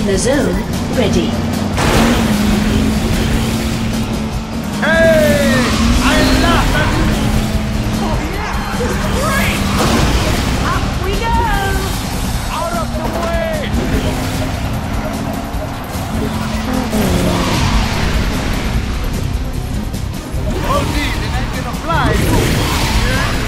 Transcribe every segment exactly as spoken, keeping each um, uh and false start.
In the zone, ready. Hey! I love it! Oh yeah! This is great! Up we go! Out of the way! Only the man can apply! Oh yeah!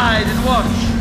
side and watch.